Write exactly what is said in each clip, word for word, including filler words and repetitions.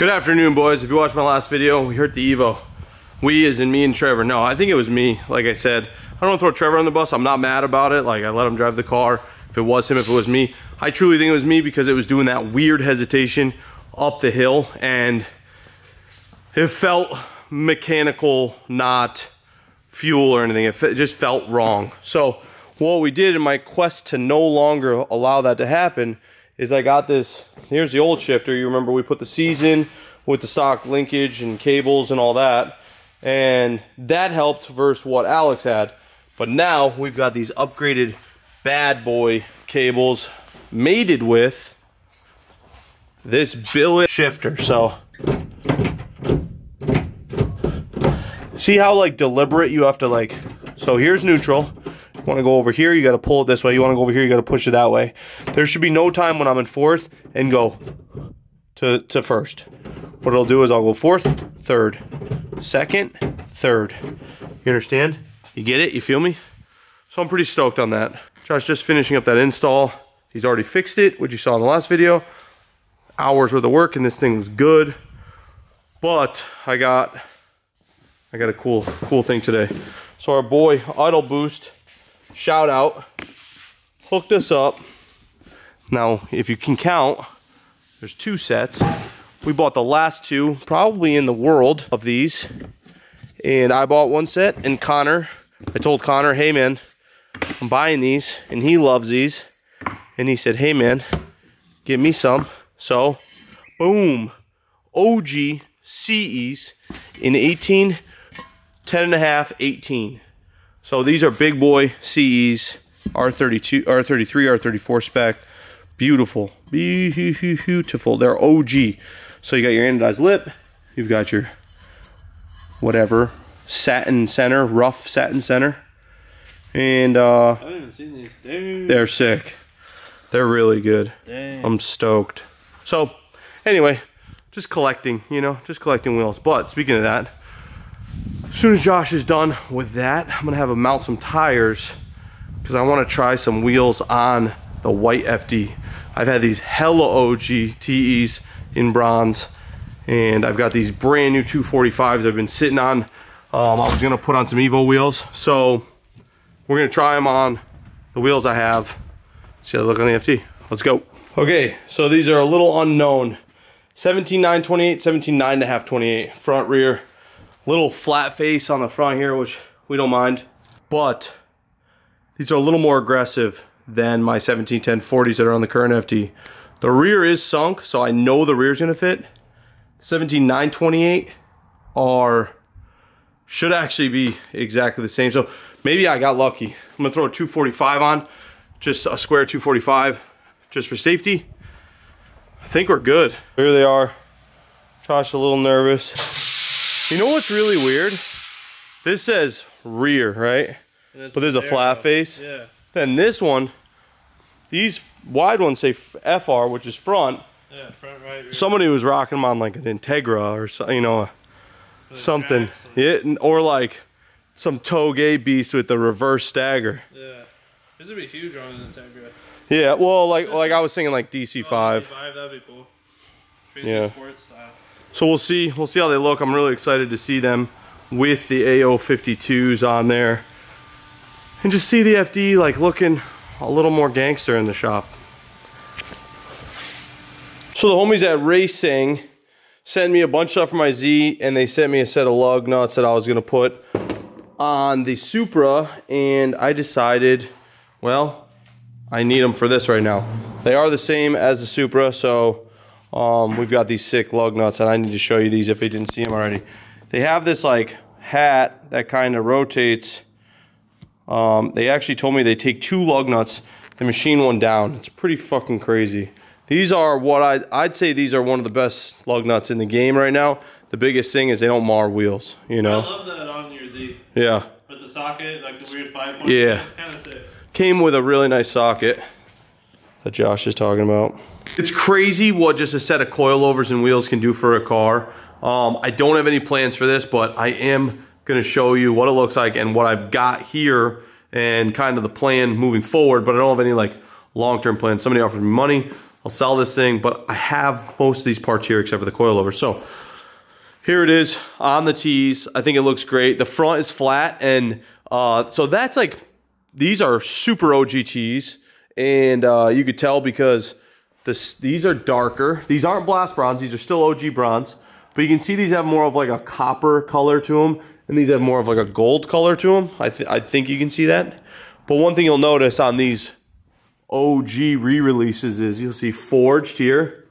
Good afternoon, boys. If you watched my last video, we hurt the Evo. We as in me and Trevor. No, I think it was me. Like I said, I don't want to throw Trevor on the bus. I'm not mad about it. Like, I let him drive the car. If it was him, if it was me. I truly think it was me because it was doing that weird hesitation up the hill, and it felt mechanical, not fuel or anything. It just felt wrong. So what we did in my quest to no longer allow that to happen is I got this. Here's the old shifter. You remember we put the C's in with the stock linkage and cables and all that, and that helped versus what Alex had. But now we've got these upgraded bad boy cables mated with this billet shifter. So see how like deliberate you have to like, so here's neutral. You want to go over here, you got to pull it this way. You want to go over here, you got to push it that way. There should be no time when I'm in fourth and go to, to first. What I'll do is I'll go fourth, third, second, third. You understand? You get it? You feel me? So I'm pretty stoked on that. Josh just finishing up that install. He's already fixed it, which you saw in the last video. Hours worth of work and this thing was good. But I got I got a cool cool thing today. So our boy Idle Boost, shout out, hooked us up. Now if you can count, there's two sets. We bought the last two probably in the world of these, and I bought one set, and Connor, I told Connor, hey man, I'm buying these, and he loves these, and he said, hey man, give me some. So boom, O G C Es in eighteen, ten and a half, eighteen. So these are big boy C Es, R thirty-two, R thirty-three, R thirty-four spec. Beautiful, beautiful. They're O G. So you got your anodized lip, you've got your whatever satin center, rough satin center, and uh, I haven't even seen these, dude. They're sick. They're really good. Dang. I'm stoked. So anyway, just collecting, you know, just collecting wheels. But speaking of that, as soon as Josh is done with that, I'm gonna have him mount some tires because I want to try some wheels on the white F D. I've had these hella O G T Es in bronze, and I've got these brand new two forty-fives I've been sitting on. Um, I was gonna put on some Evo wheels, so we're gonna try them on the wheels I have. See how they look on the F D. Let's go. Okay, so these are a little unknown. seventeen nine twenty-eight, seventeen nine and a half twenty-eight front rear. Little flat face on the front here, which we don't mind, but these are a little more aggressive than my seventeen ten forties that are on the current F D. The rear is sunk, so I know the rear's gonna fit. seventeen nine twenty-eight are should actually be exactly the same, so maybe I got lucky. I'm gonna throw a two forty-five on, just a square two forty-five, just for safety. I think we're good. Here they are. Josh a little nervous. You know what's really weird? This says rear, right? But there's a flat face. Yeah. Then this one, these wide ones say F R, which is front. Yeah, front right. Rear. Somebody was rocking them on like an Integra or so, you know, like something. It, or like some toge beast with the reverse stagger. Yeah. This would be huge on an Integra. Yeah, well, like like I was thinking like D C five. Oh, D C five, that'd be cool. Trees yeah. Sports style. So we'll see, we'll see how they look. I'm really excited to see them with the A O fifty-twos on there. And just see the F D like looking a little more gangster in the shop. So the homies at Racing sent me a bunch of stuff for my Z, and they sent me a set of lug nuts that I was gonna put on the Supra, and I decided, well, I need them for this right now. They are the same as the Supra, so Um, we've got these sick lug nuts, and I need to show you these if you didn't see them already. They have this like hat that kind of rotates. Um, they actually told me they take two lug nuts, they machine one down. It's pretty fucking crazy. These are what I, I'd say these are one of the best lug nuts in the game right now. The biggest thing is they don't mar wheels, you know? I love that on your Z. Yeah. With the socket, like the weird five point. Yeah. Kind of sick. Came with a really nice socket that Josh is talking about. It's crazy what just a set of coilovers and wheels can do for a car. Um, I don't have any plans for this, but I am gonna show you what it looks like and what I've got here and kind of the plan moving forward, but I don't have any like long-term plans. Somebody offered me money. I'll sell this thing, but I have most of these parts here except for the coilover. So here it is on the tees. I think it looks great. The front is flat, and uh, so that's like, these are super O G tees, and uh, you could tell because this, these are darker. These aren't blast bronze, these are still O G bronze, but you can see these have more of like a copper color to them, and these have more of like a gold color to them. I, th I think you can see that. But one thing you'll notice on these O G re-releases is you'll see forged here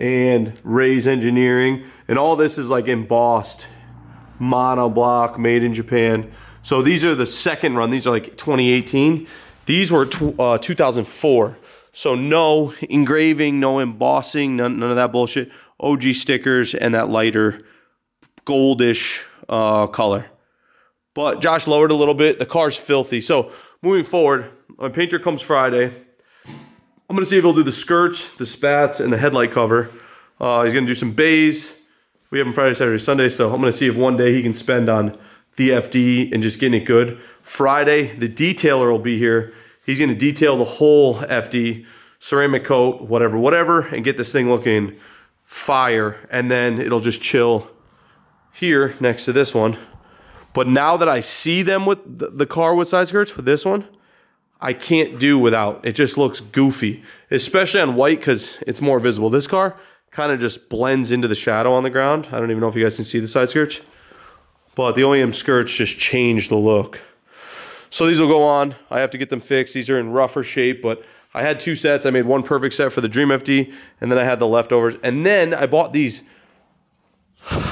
and Ray's Engineering, and all this is like embossed monoblock made in Japan. So these are the second run. These are like twenty eighteen. These were uh, two thousand four. So no engraving, no embossing, none, none of that bullshit. O G stickers and that lighter goldish uh, color. But Josh lowered a little bit. The car's filthy. So moving forward, my painter comes Friday. I'm going to see if he'll do the skirts, the spats, and the headlight cover. Uh, he's going to do some bays. We have him Friday, Saturday, Sunday. So I'm going to see if one day he can spend on the F D and just getting it good. Friday, the detailer will be here. He's going to detail the whole F D, ceramic coat, whatever, whatever, and get this thing looking fire. And then it'll just chill here next to this one. But now that I see them with the car with side skirts, with this one, I can't do without. It just looks goofy, especially on white because it's more visible. This car kind of just blends into the shadow on the ground. I don't even know if you guys can see the side skirts, but the O E M skirts just change the look. So these will go on. I have to get them fixed. These are in rougher shape, but I had two sets. I made one perfect set for the Dream F D, and then I had the leftovers. And then I bought these.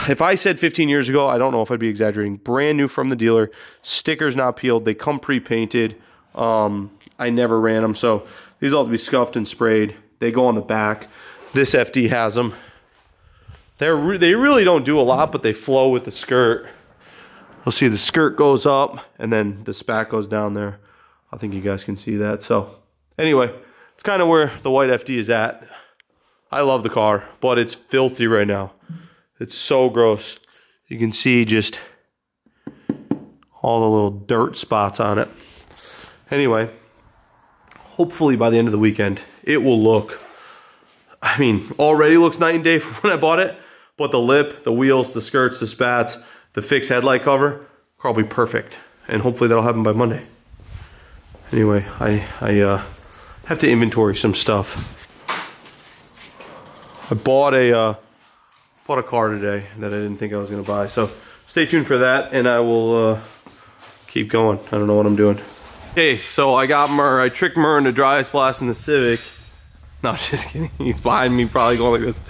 If I said fifteen years ago, I don't know if I'd be exaggerating. Brand new from the dealer. Stickers not peeled. They come pre-painted. Um, I never ran them. So these all have to be scuffed and sprayed. They go on the back. This F D has them. They're re they really don't do a lot, but they flow with the skirt. You'll see the skirt goes up, and then the spat goes down there. I think you guys can see that. So anyway, it's kind of where the white F D is at. I love the car, but it's filthy right now. It's so gross. You can see just all the little dirt spots on it. Anyway, hopefully by the end of the weekend, it will look, I mean, already looks night and day from when I bought it, but the lip, the wheels, the skirts, the spats, the fixed headlight cover, car will be perfect. And hopefully that'll happen by Monday. Anyway, I, I uh, have to inventory some stuff. I bought a... Uh, Bought a car today that I didn't think I was going to buy. So stay tuned for that, and I will uh, keep going. I don't know what I'm doing. Hey, so I got Mer. I tricked Mer into dry ice blasting the Civic. No, just kidding. He's behind me probably going like this.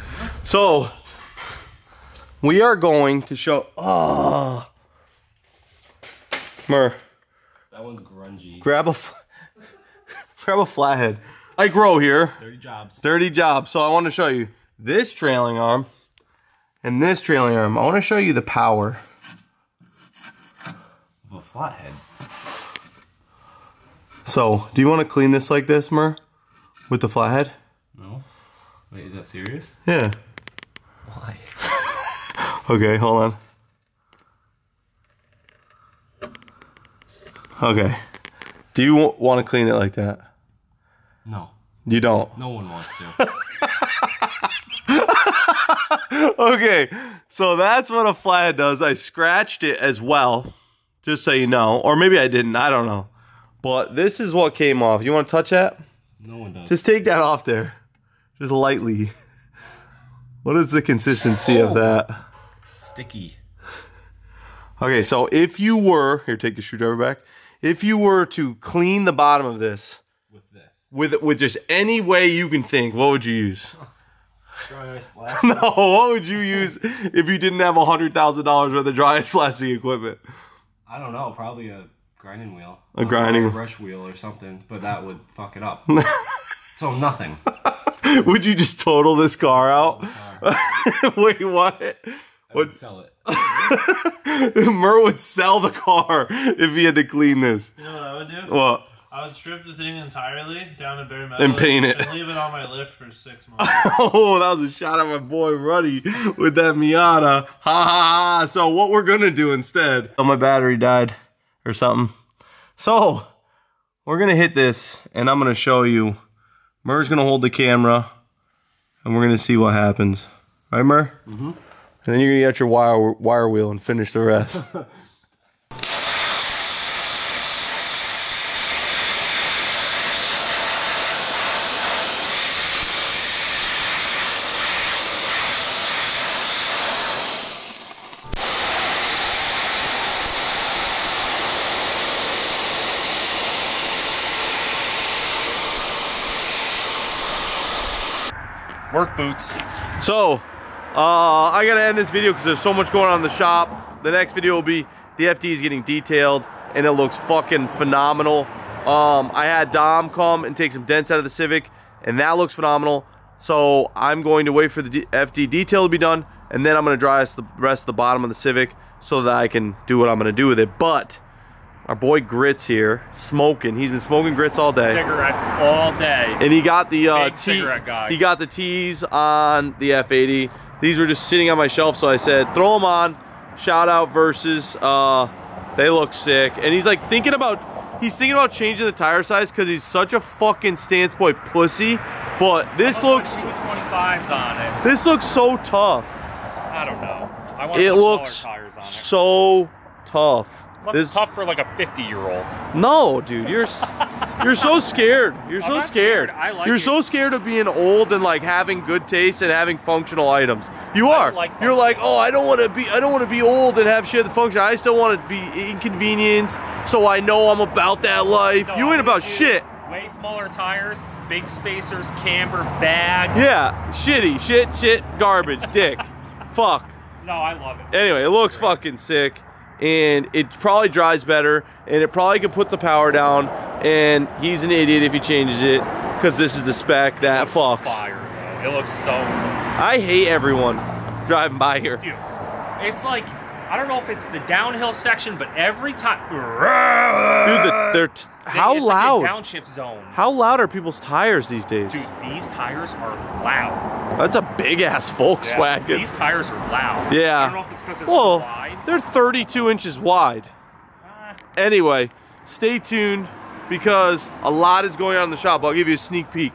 So we are going to show... Oh. Mer. That one's grungy. Grab a, grab a flathead. I grow here. Dirty jobs. Dirty jobs. So I want to show you this trailing arm. And this trailing arm, I want to show you the power of a flathead. So, do you want to clean this like this, Mer? With the flathead? No. Wait, is that serious? Yeah. Why? Okay, hold on. Okay. Do you want to clean it like that? No. You don't? No one wants to. Okay, so that's what a flathead does. I scratched it as well, just so you know. Or maybe I didn't, I don't know. But this is what came off. You want to touch that? No one does. Just take that off there. Just lightly. What is the consistency oh. of that? Sticky. Okay, so if you were, here, take your screwdriver back. If you were to clean the bottom of this, with this, with, with just any way you can think, what would you use? Dry ice blasting. No, what would you use if you didn't have one hundred thousand dollars worth of dry ice blasting equipment? I don't know, probably a grinding wheel. A grinding know, a brush wheel or something, but that would fuck it up. So nothing. Would you just total this car out? Car. Wait, what? I would what? Sell it. Mer would sell the car if he had to clean this. You know what I would do? What? I would strip the thing entirely down to bare metal and paint it and leave it on my lift for six months. Oh, that was a shot at my boy Ruddy with that Miata. Ha ha ha. So what we're gonna do instead? Oh, my battery died or something. So we're gonna hit this, and I'm gonna show you Mer's gonna hold the camera and we're gonna see what happens. Right, Mer? Mm-hmm. And then you're gonna get your wire, wire wheel and finish the rest. Work boots. So, uh, I gotta end this video because there's so much going on in the shop. The next video will be the F D is getting detailed and it looks fucking phenomenal. Um, I had Dom come and take some dents out of the Civic and that looks phenomenal. So I'm going to wait for the F D detail to be done and then I'm gonna dry us the rest of the bottom of the Civic so that I can do what I'm gonna do with it. But our boy Grits here, smoking. He's been smoking Grits all day. Cigarettes all day. And he got the uh, Big cigarette guy. He got the tees on the F eighty. These were just sitting on my shelf, so I said, throw them on. Shout out Versus. Uh, they look sick. And he's like thinking about, he's thinking about changing the tire size because he's such a fucking stance boy pussy. But this looks. two twenty-fives on it. This looks so tough. I don't know. I want to put smaller tires on it. It looks so tough. This is tough for like a fifty year old. No, dude, you're you're so scared. You're so scared. scared. I like you're it. so scared of being old and like having good taste and having functional items. You are. Like you're like, oh, I don't want to be. I don't want to be old and have shit the function. I still want to be inconvenienced, so I know I'm about that life. No, you ain't about shit. Way smaller tires, big spacers, camber bags. Yeah, shitty shit, shit, garbage, dick, fuck. No, I love it. Anyway, it looks Great. fucking sick. And it probably drives better and it probably could put the power down, and he's an idiot if he changes it because this is the spec that fucks. Fire, man. It looks so good. I hate everyone driving by here. Dude, it's like, I don't know if it's the downhill section, but every time. Dude, the, they're t how it's loud? Like a downshift zone. How loud are people's tires these days? Dude, these tires are loud. That's a big ass Volkswagen. Yeah, these tires are loud. Yeah. I don't know if it's because they're well, so wide. They're thirty-two inches wide. Uh, anyway, stay tuned because a lot is going on in the shop. I'll give you a sneak peek.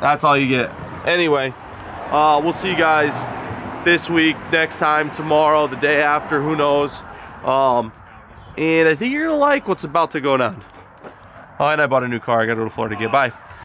That's all you get. Anyway, uh, we'll see you guys this week, next time, tomorrow, the day after, who knows. Um, and I think you're gonna like what's about to go down. Oh, and I bought a new car. I gotta go to Florida to get by.